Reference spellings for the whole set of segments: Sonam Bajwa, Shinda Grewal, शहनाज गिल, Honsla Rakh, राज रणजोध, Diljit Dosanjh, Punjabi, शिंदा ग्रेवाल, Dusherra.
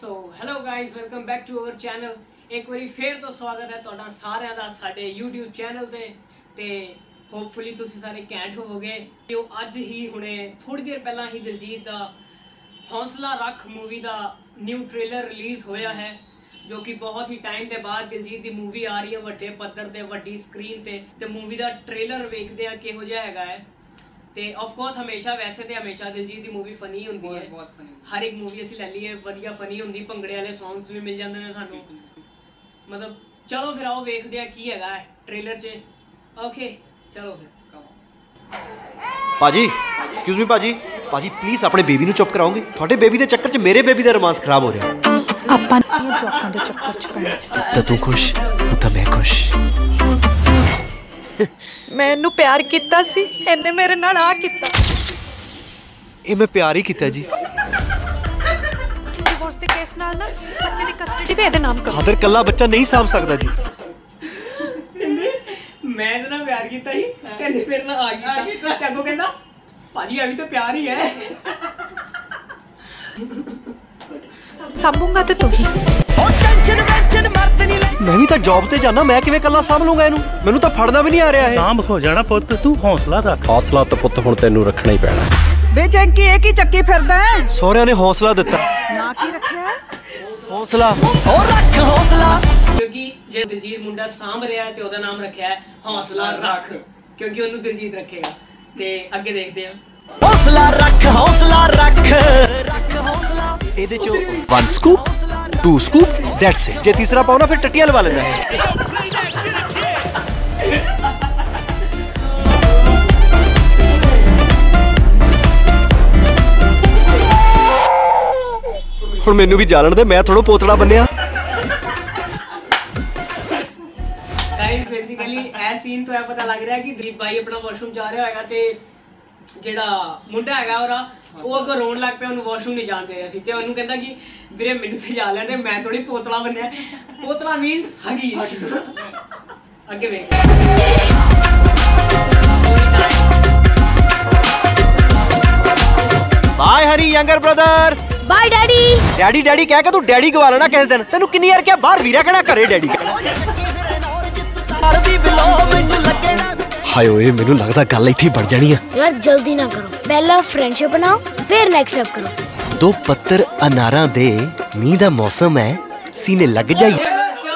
So hello guys welcome back to our channel. एक बार फिर तो स्वागत है तुहाडा सारिआं दा साडे यूट्यूब चैनल ते ते होपफुली तुसीं सारे कैंट होवोगे। तो अज ही हुणे थोड़ी देर पहला ही दिलजीत दा हौसला रख मूवी दा न्यू ट्रेलर रिलीज़ होया है, जो कि बहुत ही टाइम के बाद दिलजीत की मूवी आ रही है वड्डे पद्धर ते वड्डी स्क्रीन ते। मूवी का ट्रेलर वेखदे आ किहो जिहा हैगा है ते ऑफ कोर्स हमेशा वैसे तो हमेशा दिलजीत की मूवी फनी होंदी है, बहुत फनी हर एक मूवी असी लै लीए वधिया फनी होंदी, भंगड़े वाले सॉन्ग्स भी मिल जाते हैं सानू, मतलब चलो फिर आओ वेखदे आ की हैगा ट्रेलर च। ओके चलो फिर। पाजी एक्सक्यूज मी पाजी, पाजी प्लीज अपने बेबी नू चुप कराओगे? थोड़े बेबी के चक्कर च मेरे बेबी का रोमांस खराब हो रहा है। ਆਪਾਂ ਦੀਆਂ ਜੋਕਾਂ ਦੇ ਚੱਕਰ ਚ ਪੈਣਾ ਤਾਂ ਤੂੰ ਖੁਸ਼ ਤਾਂ ਮੈਂ ਖੁਸ਼। मैं इन्हू प्यार किया सी, इन्हें मेरे नाल आ किया। ये मैं प्यार ही किया जी। डिवोर्स दे केस नाल ना बच्चे दी कस्टडी पे इहदे नाम करो। अदर कल्ला बच्चा नहीं सांभ सकदा जी। मैं इहदे नाल प्यार किया ही, कहने मेरे नाल आ किया। ते अगो कहंदा भाजी अभी तो प्यार ही है। सांभूंगा ते तू ही। मैं भी तो जॉब ते जाना, मैं किवें कल्ला सांभ लूंगा इनू? मैनू तो फड़ना भी नहीं आ रहा है। सांभ हो जाना पुत्त, तू हौसला रख। हौसला तो पुत्त हुण तैनू रखना ही पैना। बे जैंकी एक ही चक्की फिरदा है। सोहरियां ने हौसला दिता ना की रखया है? हौसला ओ रख हौसला, क्योंकि जे दिलजीत मुंडा सांभ रहा है ते ओदा नाम रखया है हौसला रख, क्योंकि ओनू दिलजीत रखेगा। ते अगे देखदे हां। हौसला रख हौसला रख रख हौसला। ਇਹਦੇ ਚੋਂ 1 ਸਕੂਪ 2 ਸਕੂਪ ਦੈਟਸ ਇਟ। ਜੇ ਤੀਸਰਾ ਪਾਉਣਾ ਫਿਰ ਟੱਟੀਆਂ ਲਵਾ ਲੈਣਾ ਹੈ। ਹੁਣ ਮੈਨੂੰ ਵੀ ਜਾਣਨ ਦੇ, ਮੈਂ ਥੋੜਾ ਪੋਤੜਾ ਬੰਨਿਆ। ਗਾਇਸ ਬੇਸਿਕਲੀ ਇਹ ਸੀਨ ਤੋਂ ਇਹ ਪਤਾ ਲੱਗ ਰਿਹਾ ਕਿ ਦੀਪ ਭਾਈ ਆਪਣਾ ਵਾਸ਼ਰੂਮ ਜਾ ਰਿਹਾ ਹੈਗਾ ਤੇ ਜਿਹੜਾ ਮੁੰਡਾ ਹੈਗਾ ਉਹ ਅੱਗੋਂ ਰੋਣ ਲੱਗ ਪਿਆ, ਉਹਨੂੰ ਵਾਸ਼ਰੂਮ ਨਹੀਂ ਜਾਣ ਦੇ ਰਿਹਾ ਸੀ। ਤੇ ਉਹਨੂੰ ਕਹਿੰਦਾ ਕਿ ਵੀਰੇ ਮੈਨੂੰ ਤੇ ਜਾ ਲੈਣ ਦੇ, ਮੈਂ ਥੋੜੀ ਪੋਤਲਾ ਬੰਨਿਆ। ਪੋਤਲਾ ਮੀਨ ਹਗੀ। ਅੱਗੇ ਵੇਖ। ਬਾਏ ਹਰੀ younger brother. Bye daddy. Daddy daddy ਕਹਿ ਕੇ ਤੂੰ ਡੈਡੀ ਗਵਾ ਲੈਣਾ ਕਿਸ ਦਿਨ। ਤੈਨੂੰ ਕਿੰਨੀ ਵਾਰ ਕਿਹਾ ਬਾਹਰ ਵੀਰਾ ਕਹਿਣਾ, ਘਰੇ ਡੈਡੀ ਕਹਿਣਾ। हाय ओए मेनू लगदा गल इत्थे बन जानी है यार। जल्दी ना करो, पहला फ्रेंडशिप बनाओ फिर नेक्स्ट स्टेप करो। दो पत्तर अनारा दे, मींह दा मौसम है, सीने लग जाई। क्या बात है।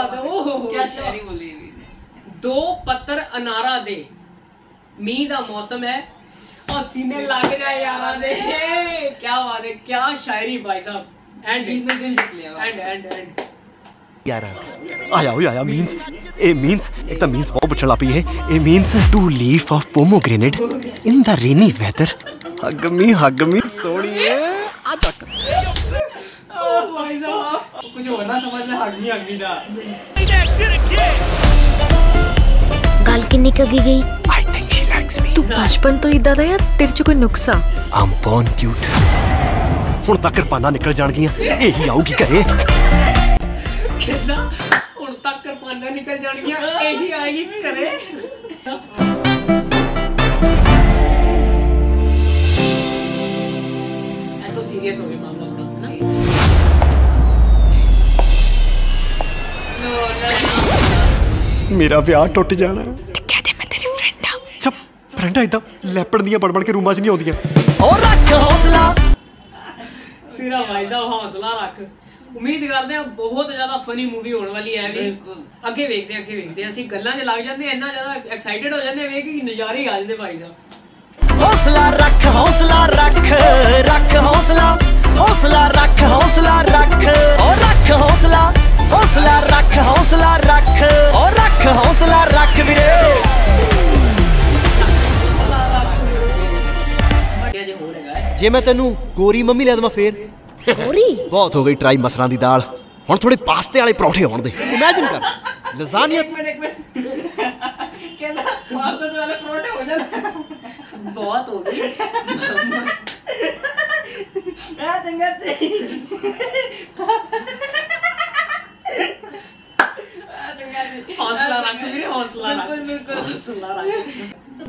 ओहो क्या शायरी बोली है। दो पत्तर अनारा दे, मींह दा मौसम है और सीने लग जाए यारा दे। क्या बात है, क्या शायरी भाई साहब। एंड इतने दिल जीत लिया। एंड यार आया मींस ए मींस एक तो मींस बहुत चला पी है। A means two leaf of pomegranate in the rainy weather. Hug me सोनिए आ चक। ओ भाई साहब कुछ और ना समझ ले। हग मी जा गल किन्नी कगी गई। I think she likes me. तू बचपन तो इदा दा यार, तेरे च कोई नुक्सा। I am born cute. हुन तक कृपाना निकल जान गईयां, यही आऊगी घरे। ਹੁਣ ਤੱਕ ਕਰਪਾਨਾ ਨਿਕਲ ਜਾਣੀਆਂ, ਇਹੀ ਆਈ ਕਰੇ। ਐ ਤੋਂ ਸੀਰੀਅਸ ਹੋ ਗਏ ਮਾਮਲਾ ਨਾ। ਨੋ ਮੇਰਾ ਵਿਆਹ ਟੁੱਟ ਜਾਣਾ। ਕਹਿ ਦੇ ਮੈਂ ਤੇਰੀ ਫਰੈਂਡ ਆ। ਚੁੱਪ ਫਰੈਂਡ ਆ। ਇਦਾਂ ਲੈਪੜ ਦੀਆਂ ਬੜਬੜ ਕੇ ਰੂਮਾਂ 'ਚ ਨਹੀਂ ਆਉਂਦੀਆਂ। ਔਰ ਰੱਖ ਹੌਸਲਾ। ਸਿਰਾ ਭਾਈ ਦਾ ਹੌਸਲਾ ਰੱਖ। उम्मीद करते हैं बहुत ज्यादा फनी मूवी होने वाली है। अगे वेखते हैं असं गल्लां च लग जाते हैं, इन्ना ज्यादा एक्साइटेड हो जाते हैं कि नज़ारे ही आ जाते भाई साहब। हौसला रख हौसला रख रख हौसला। हौसला रख हौसला रख और रख हौसला। हौसला रख हौसला रख और रख हौसला रख वीरे। जे मैं तेनू गोरी मम्मी लै दवां फिर? बहुत हो गई ट्राई मसरां दी दाल, हुण थोड़े पास्ते वाले परौठे होण दे। इमेजिन कर लज़ानिया। कहंदा पास्ते वाले परौठे हो जाण। बहुत हो गई। आ चंगा ते। हौसला रख मेरे हौसला रख। बिल्कुल हौसला रख।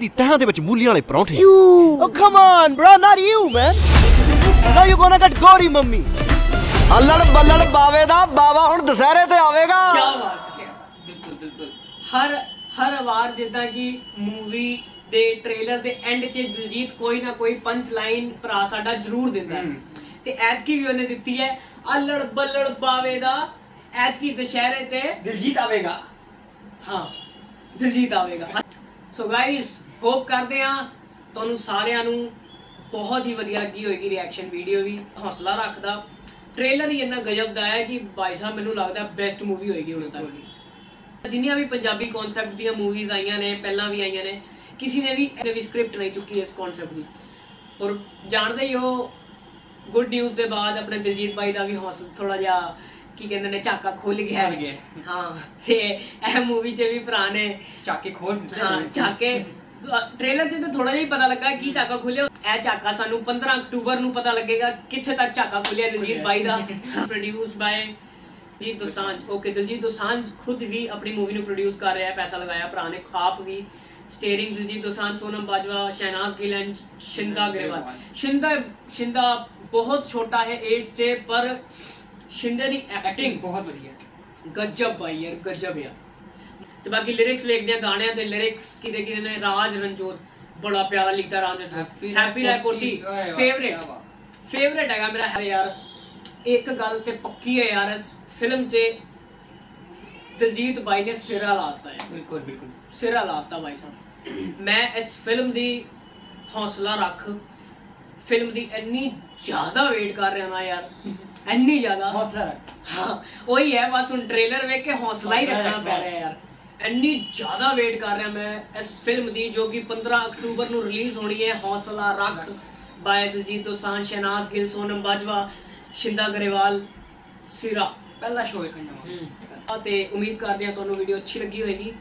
दी तहां दे विच मूलियां वाले परौठे। ओ come on bro, not you man. Now you gonna get gory, mummy. अल्लड़ बल्लड़ बावे दा बाबा हुण दशहरे ते आवेगा। क्या बात है, बिल्कुल बिल्कुल। हर वार जिद्दां कि मूवी दे ट्रेलर दे एंड च दिलजीत कोई ना कोई पंच लाइन भरा साडा जरूर दिंदा है ते ऐतकी वी उहने दित्ती है अल्लड़ बल्लड़ बावे दा ऐतकी दशहरे ते दिलजीत आवेगा। हां दिलजीत आवेगा। सो गाइस होप करदे हां तुहानू सारेयां नू बहुत ही वधिया की होगी रिएक्शन वीडियो भी। हौसला रख दा ट्रेलर ही इतना गजब दा है कि भाई साहब मैनू लगता बेस्ट मूवी होगी हुण तक। जिन्नियां भी पंजाबी कॉन्सैप्ट दी मूवीज आईयां ने पहला भी आईयां ने किसी ने भी स्क्रिप्ट नहीं चुकी इस कॉन्सैप्ट दी और जानदे ही हो गुड न्यूज़ के बाद अपने दिलजीत भाई का भी हौसला थोड़ा जा की कहंदे ने झाका खुल गया है। हां ते ए मूवी च भी भरा ने झाके खोल दित्ते। हां झाके ट्रेलर च तो थोड़ा जिहा पता लगा कि झाका खुलिया। ए झाका सानू 15 अक्टूबर नू पता लगेगा कित्थे तक झाका खुलिया दिलजीत भाई दा। Produce by Diljit Dosanjh. Okay Diljit Dosanjh खुद भी अपनी मूवी नू प्रोड्यूस कर रहा है, पैसा लगाया भरा ने आप भी। Starring Diljit Dosanjh, Sonam Bajwa, शहनाज गिल and शिंदा ग्रेवाल। शिंदा बहुत छोटा है एज से पर शिंदे की एक्टिंग बहुत बढ़िया गजब भाई यार गजब यार। तो बाकी लिरिक्स लिख दिया गाने ते लिरिक्स किदे ने राज रणजोध बड़ा प्यारा लिखता राज रणजोध। हैप्पी लाइफ कोटी फेवरेट है मेरा यार। एक गल ते पक्की है यार इस फिल्म से दिलजीत भाई ने सिरा लाता है। बिल्कुल बिल्कुल सिरा लाता भाई साहब। मैं इस फिल्म दी हौसला रख फिल्म दी इतनी ज्यादा वेट कर रहा ना यार इतनी ज्यादा। हौसला रख हां वही है बस उन ट्रेलर देख के हौसला ही रखना पड़ रहा है यार। इतनी ज्यादा वेट कर रहा मैं इस फिल्म दी जो कि 15 अक्टूबर नु रिलीज होनी है। हौसला रख बाय दिलजीत दोसांझ, शहनाज गिल, सोनम बाजवा, शिंदा ग्रेवाल, सिरा पहला शो देखना। ते उम्मीद करदे हां तुहानू वीडियो अच्छी लगी होगी।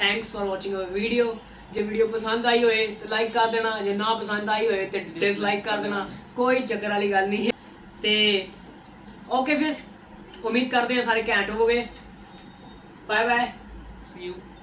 Thanks for watching our video. जो वीडियो पसंद आई होए तो लाइक कर देना, जो ना पसंद आई होए तो डिसलाइक कर देना, कोई चक्कर वाली गल नहीं है। ते ओके फिर उम्मीद करते हैं सारे घैंट होवोगे। Bye bye see you.